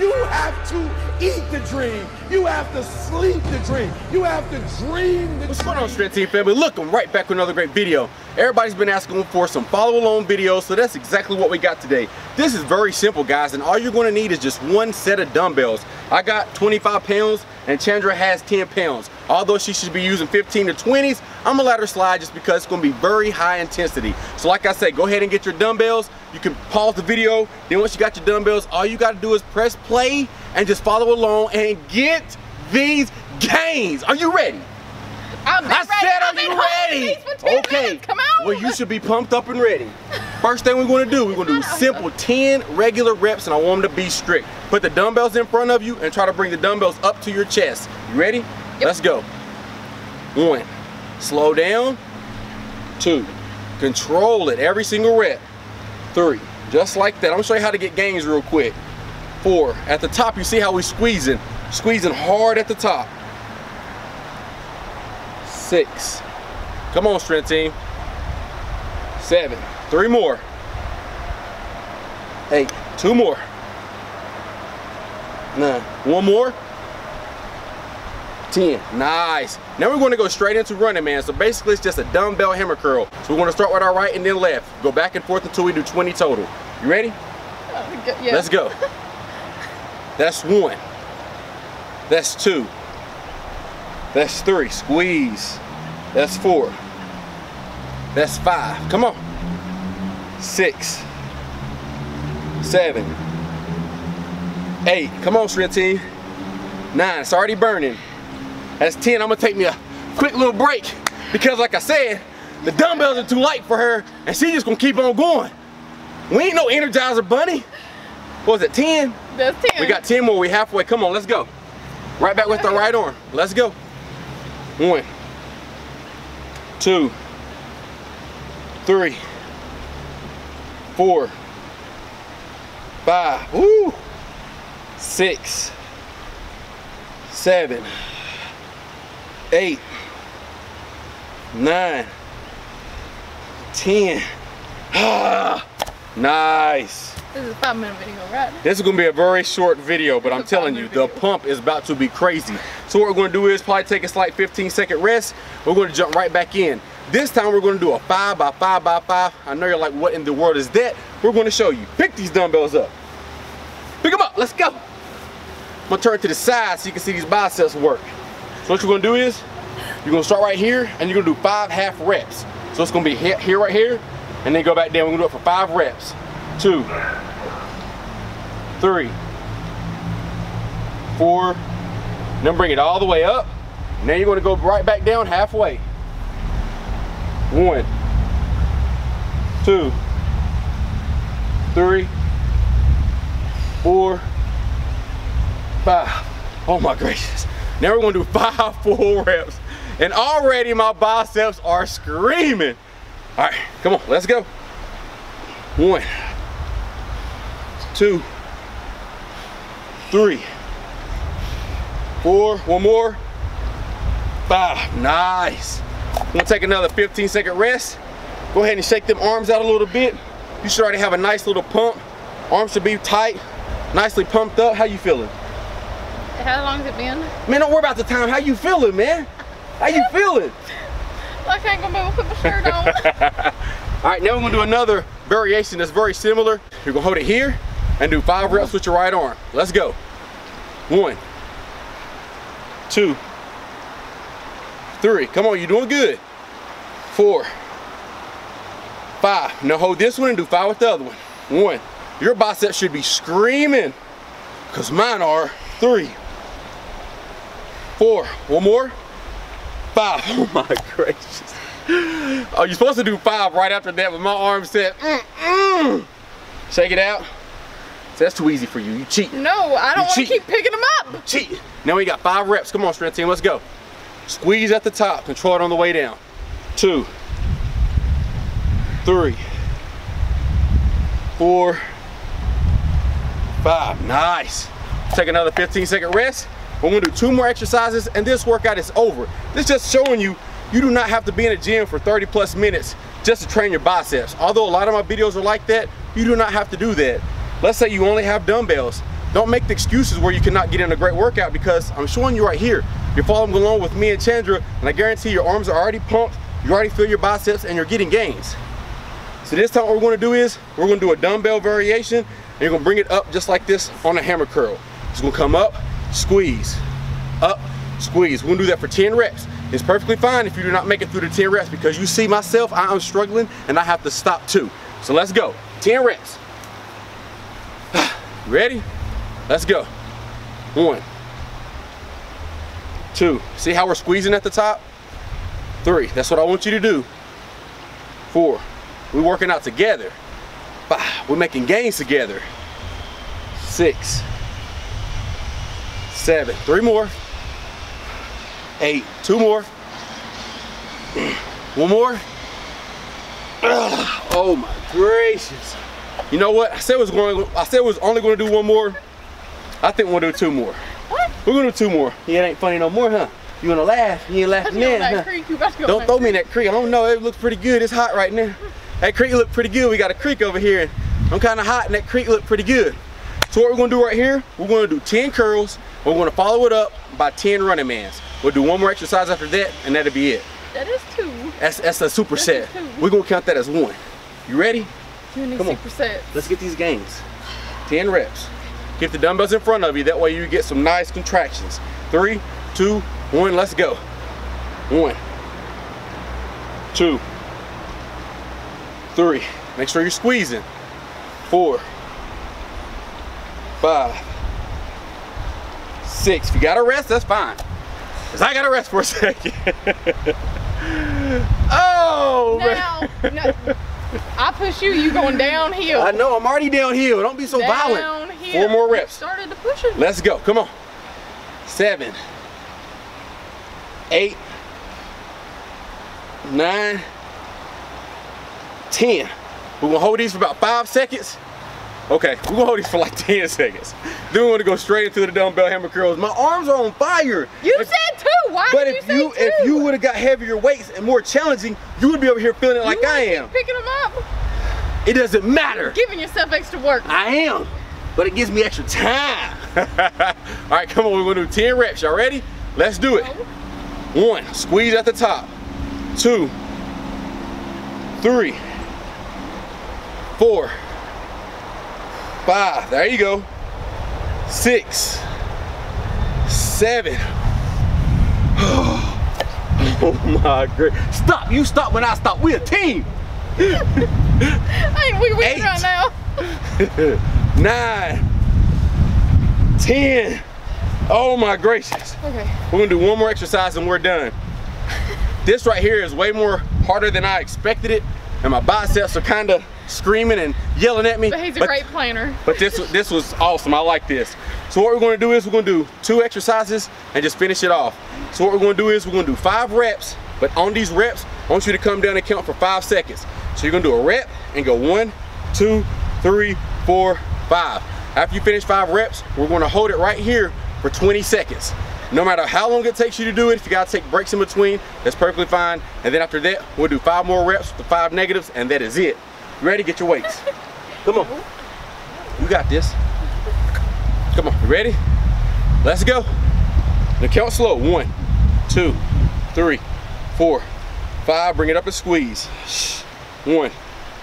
You have to eat the dream. You have to sleep the dream. You have to dream the dream. What's going on, Strength Team family? Look, I'm right back with another great video. Everybody's been asking for some follow-along videos, so that's exactly what we got today. This is very simple, guys, and all you're going to need is just one set of dumbbells. I got 25 pounds, and Chandra has 10 pounds. Although she should be using 15 to 20s, I'm gonna let her slide just because it's gonna be very high intensity. So like I said, go ahead and get your dumbbells. You can pause the video. Then once you got your dumbbells, all you gotta do is press play and just follow along and get these gains. Are you ready? I said, are you ready? Okay. Come on. Well, you should be pumped up and ready. First thing we're gonna do, we're gonna do simple 10 regular reps, and I want them to be strict. Put the dumbbells in front of you and try to bring the dumbbells up to your chest. You ready? Yep. Let's go. 1, slow down. 2, control it every single rep. 3, just like that. I'm gonna show you how to get gains real quick. 4, at the top, you see how we're squeezing hard at the top. 6, come on, Strength Team. 7, 3 more. 8, 2 more. 9, 1 more. 10, nice. Now we're going to go straight into running, man. So basically it's just a dumbbell hammer curl. So we're going to start with our right and then left. Go back and forth until we do 20 total. You ready? Yeah. Let's go. That's 1. That's 2. That's 3, squeeze. That's 4. That's 5, come on. 6, 7, 8, come on, Strength Team. 9, it's already burning. That's 10, I'm gonna take me a quick little break because like I said, the dumbbells are too light for her and she's just gonna keep on going. We ain't no Energizer bunny. What was it, 10? That's 10. We got 10 more, we halfway, come on, let's go. Right back with the right arm, let's go. 1, 2, 3, 4, 5, woo, 6, 7, 8, 9, 10. Ah, nice. This is a 5-minute video, right? This is gonna be a very short video, but I'm telling you, the pump is about to be crazy. So what we're gonna do is probably take a slight 15-second rest. We're gonna jump right back in. This time we're gonna do a 5 by 5 by 5. I know you're like, what in the world is that? We're gonna show you. Pick these dumbbells up. Pick them up, let's go. I'm gonna turn to the side so you can see these biceps work. So what you're gonna do is, you're gonna start right here and you're gonna do 5 half reps. So it's gonna be here right here, and then go back down. We're gonna do it for 5 reps. 2, 3, 4, then bring it all the way up. Now you're gonna go right back down halfway. 1, 2, 3, 4, 5. Oh my gracious. Now we're gonna do 5 full reps. And already my biceps are screaming. All right, come on, let's go. 1, 2, 3, 4, 1 more, 5, nice. I'm gonna take another 15-second rest. Go ahead and shake them arms out a little bit. You should already have a nice little pump. Arms should be tight, nicely pumped up. How you feeling? How long has it been? Man, don't worry about the time. How you feeling, man? How you feeling? Like I ain't gonna be able to put my shirt on. All right, now we're gonna do another variation that's very similar. You're gonna hold it here and do 5 reps with your right arm. Let's go. 1, 2, 3. Come on, you're doing good. 4, 5. Now hold this one and do 5 with the other one. 1. Your biceps should be screaming because mine are. 3, 4. 1 more. 5. Oh my gracious. Oh, you're supposed to do 5 right after that, but my arm said, Shake it out. So that's too easy for you. You cheat. No, I don't want to keep picking them up. You cheat. Now we got 5 reps. Come on, Strength Team, let's go. Squeeze at the top, control it on the way down. 2, 3, 4, 5. Nice. Take another 15-second rest. We're gonna do 2 more exercises, and this workout is over. This is just showing you. You do not have to be in a gym for 30+ minutes just to train your biceps. Although a lot of my videos are like that, you do not have to do that. Let's say you only have dumbbells. Don't make the excuses where you cannot get in a great workout, because I'm showing you right here. You're following along with me and Chandra, and I guarantee your arms are already pumped, you already feel your biceps, and you're getting gains. So this time what we're gonna do is, we're gonna do a dumbbell variation, and you're gonna bring it up just like this on a hammer curl. It's gonna come up, squeeze. We're gonna do that for 10 reps. It's perfectly fine if you do not make it through the 10 reps, because you see myself, I am struggling, and I have to stop too. So let's go, 10 reps. Ready? Let's go. 1, 2, see how we're squeezing at the top? 3, that's what I want you to do. 4, we're working out together. 5, we're making gains together. 6, 7, 3 more. 8, 2 more. 1 more. Ugh, oh my gracious. You know what? I said I was only gonna do 1 more. I think we'll do 2 more. What? We're gonna do 2 more. It ain't funny no more, huh? You wanna laugh? You ain't laughing then, huh? Don't throw me in that creek. I don't know, it looks pretty good. It's hot right now. That creek looked pretty good. We got a creek over here, and I'm kinda hot, and that creek looked pretty good. So what we're gonna do right here, we're gonna do 10 curls. We're gonna follow it up by 10 running mans. We'll do 1 more exercise after that, and that'll be it. That is 2. That's a superset. We're gonna count that as 1. You ready? Come on. Let's get these gains. 10 reps. Get the dumbbells in front of you. That way you get some nice contractions. 3, 2, 1, let's go. 1, 2, 3. Make sure you're squeezing. 4, 5, 6. If you gotta rest, that's fine. Cause I gotta rest for a second. Oh man. No. I push you, you going downhill. I know, I'm already downhill. Don't be so violent. 4 more reps. Started to push it. Let's go. Come on. 7, 8, 9, 10. We're gonna hold these for about 5 seconds. Okay, we're gonna hold these for like 10 seconds. Then we're gonna go straight into the dumbbell hammer curls. My arms are on fire. You said 2. Why did you say 2? But if you would have got heavier weights and more challenging, you would be over here feeling it like I am. Picking them up. It doesn't matter. You're giving yourself extra work. I am, but it gives me extra time. All right, come on, we're gonna do 10 reps. Y'all ready? Let's do it. 1, squeeze at the top. 2, 3, 4. 5, there you go. 6, 7. Oh my goodness. Stop, you stop when I stop. We're a team. Hey, we win right now. 9, 10. Oh my gracious. Okay. We're gonna do 1 more exercise and we're done. This right here is way more harder than I expected it, and my biceps are kinda screaming and yelling at me. But he's a great planner. But this was awesome. I like this. So what we're gonna do is we're gonna do 2 exercises and just finish it off. So what we're gonna do is we're gonna do 5 reps, but on these reps, I want you to come down and count for 5 seconds. So you're gonna do a rep and go 1, 2, 3, 4, 5. After you finish 5 reps, we're gonna hold it right here for 20 seconds. No matter how long it takes you to do it, if you gotta take breaks in between, that's perfectly fine. And then after that, we'll do 5 more reps with the 5 negatives, and that is it. Ready? Get your weights. Come on. You got this. Come on. You ready? Let's go. Now count slow. 1, 2, 3, 4, 5. Bring it up and squeeze. 1,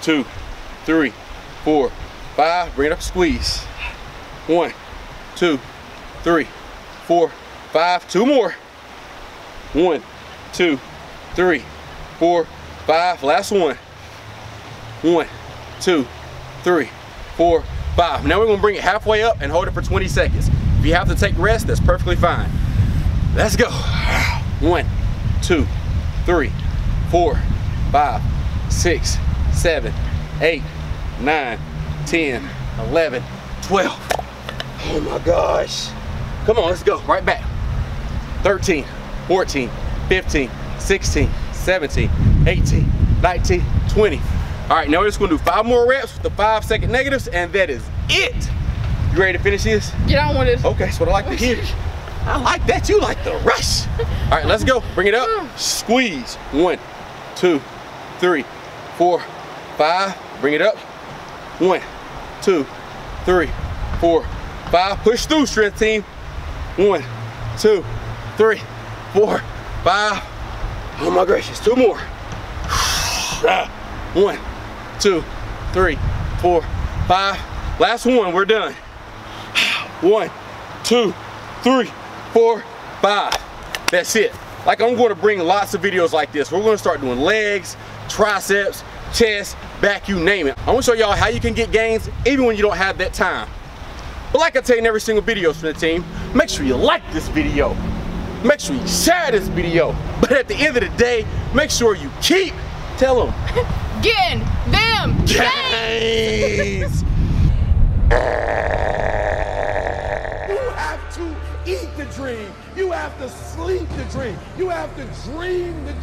2, 3, 4, 5. Bring it up and squeeze. 1, 2, 3, 4, 5. 2 more. 1, 2, 3, 4, 5. Last one. 1, 2, 3, 4, 5. Now we're gonna bring it halfway up and hold it for 20 seconds. If you have to take rest, that's perfectly fine. Let's go. 1, 2, 3, 4, 5, 6, 7, 8, 9, 10, 11, 12. Oh my gosh. Come on, let's go. Right back. 13, 14, 15, 16, 17, 18, 19, 20. All right, now we're just gonna do 5 more reps with the 5-second negatives, and that is it. You ready to finish this? Get on with it. Okay, that's what I like to hear. I like that, you like the rush. All right, let's go, bring it up, squeeze. 1, 2, 3, 4, 5, bring it up. 1, 2, 3, 4, 5, push through, strength team. 1, 2, 3, 4, 5. Oh my gracious, 2 more. 1, 2, 3, 4, 5. Last one, we're done. 1, 2, 3, 4, 5. That's it. Like, I'm going to bring lots of videos like this. We're going to start doing legs, triceps, chest, back, you name it. I want to show y'all how you can get gains even when you don't have that time. But like I tell you in every single video from the team, make sure you like this video. Make sure you share this video. But at the end of the day, make sure you keep, tell them, getting them gains. You have to eat the dream. You have to sleep the dream. You have to dream the dream.